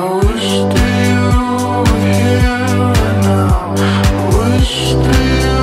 I wish that you were here right now. I wish that you